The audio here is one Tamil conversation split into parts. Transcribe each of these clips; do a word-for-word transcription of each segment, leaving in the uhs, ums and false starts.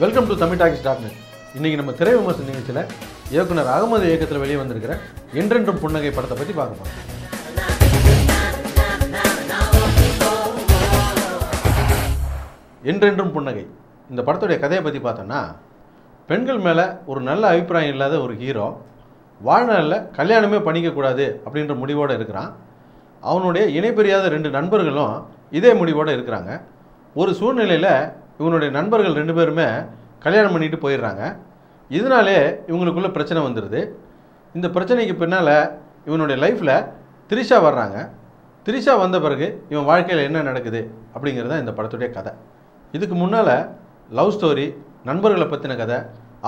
Welcome to Tamil talks dot net. இன்றைக்கி நம்ம திரை விமர்சன நிகழ்ச்சியில் இயக்குனர் அகமது இயக்கத்தில் வெளியே வந்திருக்கிற என்றென்றும் புன்னகை படத்தை பற்றி பார்க்க போகிறோம். என்றென்றும் புன்னகை இந்த படத்துடைய கதையை பற்றி பார்த்தோன்னா, பெண்கள் மேலே ஒரு நல்ல அபிப்பிராயம் இல்லாத ஒரு ஹீரோ வாழ்நாளில் கல்யாணமே பண்ணிக்கக்கூடாது அப்படின்ற முடிவோடு இருக்கிறான். அவனுடைய இணைப்பெரியாத ரெண்டு நண்பர்களும் இதே முடிவோடு இருக்கிறாங்க. ஒரு சூழ்நிலையில் இவனுடைய நண்பர்கள் ரெண்டு பேருமே கல்யாணம் பண்ணிட்டு போயிடுறாங்க. இதனாலே இவங்களுக்குள்ளே பிரச்சனை வந்துடுது. இந்த பிரச்சனைக்கு பின்னால் இவனுடைய லைஃப்பில் திரிஷா வர்றாங்க. திரிஷா வந்த பிறகு இவன் வாழ்க்கையில் என்ன நடக்குது அப்படிங்கிறது தான் இந்த படத்துடைய கதை. இதுக்கு முன்னால் லவ் ஸ்டோரி, நண்பர்களை பற்றின கதை,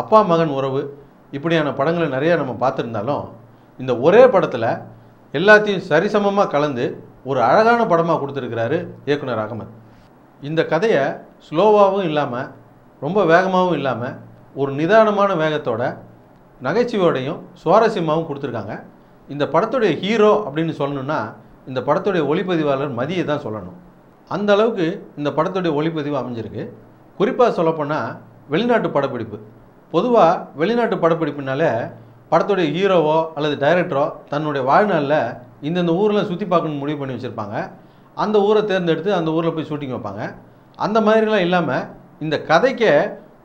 அப்பா மகன் உறவு, இப்படியான படங்களை நிறையா நம்ம பார்த்துருந்தாலும், இந்த ஒரே படத்தில் எல்லாத்தையும் சரிசமமாக கலந்து ஒரு அழகான படமாக கொடுத்துருக்கிறாரு இயக்குனர் அகமது. இந்த கதையை ஸ்லோவாகவும் இல்லாமல் ரொம்ப வேகமாகவும் இல்லாமல் ஒரு நிதானமான வேகத்தோட நகைச்சுவையோடையும் சுவாரஸ்யமாகவும் கொடுத்துருக்காங்க. இந்த படத்துடைய ஹீரோ அப்படின்னு சொல்லணுன்னா இந்த படத்துடைய ஒளிப்பதிவாளர் மதியை தான் சொல்லணும். அந்த அளவுக்கு இந்த படத்துடைய ஒளிப்பதிவு அமைஞ்சிருக்கு. குறிப்பாக சொல்லப்போனால் வெளிநாட்டு படப்பிடிப்பு. பொதுவாக வெளிநாட்டு படப்பிடிப்புனால படத்துடைய ஹீரோவோ அல்லது டைரக்டரோ தன்னுடைய வாழ்நாளில் இந்தந்த ஊரில் சுற்றி பார்க்கணுன்னு முடிவு பண்ணி வச்சுருப்பாங்க. அந்த ஊரை தேர்ந்தெடுத்து அந்த ஊரில் போய் ஷூட்டிங் வைப்பாங்க. அந்த மாதிரிலாம் இல்லாமல் இந்த கதைக்கே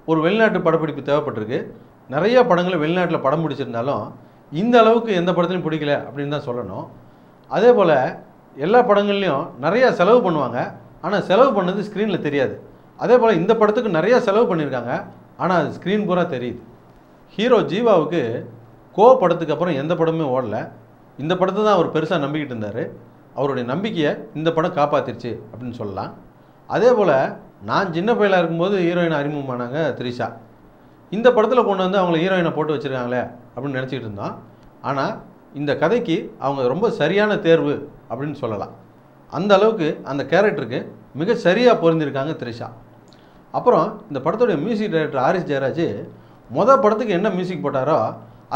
ஒரு வெளிநாட்டு படப்பிடிப்பு தேவைப்பட்டிருக்கு. நிறையா படங்கள் வெளிநாட்டில் படம் பிடிச்சிருந்தாலும் இந்த அளவுக்கு எந்த படத்துலையும் பிடிக்கல அப்படின்னு தான் சொல்லணும். அதே போல் எல்லா படங்கள்லையும் நிறையா செலவு பண்ணுவாங்க, ஆனால் செலவு பண்ணது ஸ்க்ரீனில் தெரியாது. அதே போல் இந்த படத்துக்கு நிறையா செலவு பண்ணியிருக்காங்க, ஆனால் அது ஸ்க்ரீன் பூரா தெரியுது. ஹீரோ ஜீவாவுக்கு கோ படத்துக்கு அப்புறம் எந்த படமுமே ஓடலை. இந்த படத்தை தான் அவர் பெருசாக நம்பிக்கிட்டு இருந்தார். அவருடைய நம்பிக்கையை இந்த படம் காப்பாற்றிருச்சு அப்படின்னு சொல்லலாம். அதே போல் நான் சின்ன பையலாக இருக்கும்போது ஹீரோயினை அறிமுகமானாங்க திரிஷா. இந்த படத்தில் கொண்டு வந்து அவங்கள ஹீரோயினை போட்டு வச்சுருக்காங்களே அப்படின்னு நினச்சிக்கிட்டு இருந்தோம். ஆனால் இந்த கதைக்கு அவங்க ரொம்ப சரியான தேர்வு அப்படின்னு சொல்லலாம். அந்த அளவுக்கு அந்த கேரக்டருக்கு மிக சரியாக பொருந்திருக்காங்க திரிஷா. அப்புறம் இந்த படத்துடைய மியூசிக் டைரக்டர் ஆரிஸ் ஜெயராஜ் மொதல் படத்துக்கு என்ன மியூசிக் போட்டாரோ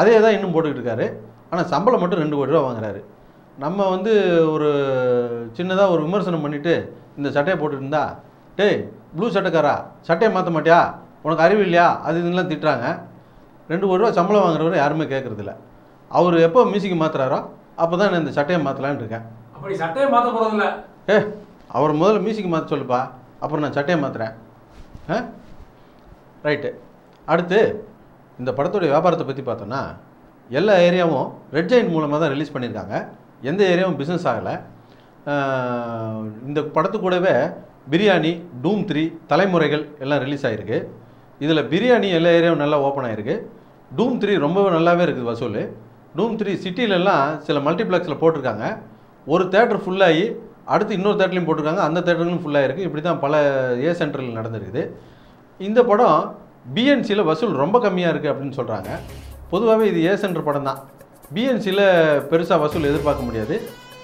அதே தான் இன்னும் போட்டுக்கிட்டு இருக்காரு. ஆனால் சம்பளம் மட்டும் ரெண்டு கோடி ரூபா வாங்குறாரு. நம்ம வந்து ஒரு சின்னதாக ஒரு விமர்சனம் பண்ணிவிட்டு இந்த சட்டையை போட்டுருந்தா, டேய் ப்ளூ சட்டைக்காரா சட்டையை மாற்ற மாட்டியா, உனக்கு அறிவு இல்லையா, அது இதுலாம் திட்டுறாங்க. ரெண்டு கோடி ரூபா சம்பளம் வாங்குறவரை யாருமே கேட்குறதில்ல. அவர் எப்போ மியூசிக்கு மாற்றுறாரோ அப்போ தான் நான் இந்த சட்டையை மாற்றலான்னு இருக்கேன். அப்படி சட்டையை மாற்ற போகிறதில்ல. ஏ அவர் முதல்ல மியூசிக்கு மாற்ற சொல்லுப்பா, அப்புறம் நான் சட்டையை மாற்றுறேன். ஆ ரைட்டு. அடுத்து இந்த படத்துடைய வியாபாரத்தை பற்றி பார்த்தோன்னா, எல்லா ஏரியாவும் ரெட் ஜெயின் மூலமாக தான் ரிலீஸ் பண்ணியிருக்காங்க. எந்த ஏரியாவும் பிஸ்னஸ் ஆகலை. இந்த படத்து கூடவே பிரியாணி, டூம் த்ரீ, தலைமுறைகள் எல்லாம் ரிலீஸ் ஆகிருக்கு. இதில் பிரியாணி எல்லா ஏரியாவும் நல்லா ஓப்பன் ஆகிருக்கு. டூம் த்ரீ ரொம்பவே நல்லாவே இருக்குது வசூல். டூம் த்ரீ சிட்டிலெல்லாம் சில மல்டிப்ளெக்ஸில் போட்டிருக்காங்க. ஒரு தேட்டர் ஃபுல்லாகி அடுத்து இன்னொரு தேட்டர்லையும் போட்டிருக்காங்க. அந்த தேட்டர்களும் ஃபுல்லாக இருக்குது. இப்படி தான் பல ஏ சென்டரில் நடந்திருக்குது. இந்த படம் பிஎன்சியில் வசூல் ரொம்ப கம்மியாக இருக்குது அப்படின்னு சொல்கிறாங்க. பொதுவாகவே இது ஏ சென்டர் படம் தான். பிஎன்சியில் பெருசாக வசூல் எதிர்பார்க்க முடியாது.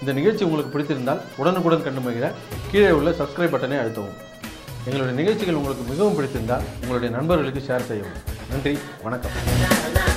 இந்த நிகழ்ச்சி உங்களுக்கு பிடித்திருந்தால் உடனுக்குடன் கண்டுபிடிக்கிற கீழே உள்ள சப்ஸ்கிரைப் பட்டனை அழுத்தவும். எங்களுடைய நிகழ்ச்சிகள் உங்களுக்கு மிகவும் பிடித்திருந்தால் உங்களுடைய நண்பர்களுக்கு ஷேர் செய்யவும். நன்றி, வணக்கம்.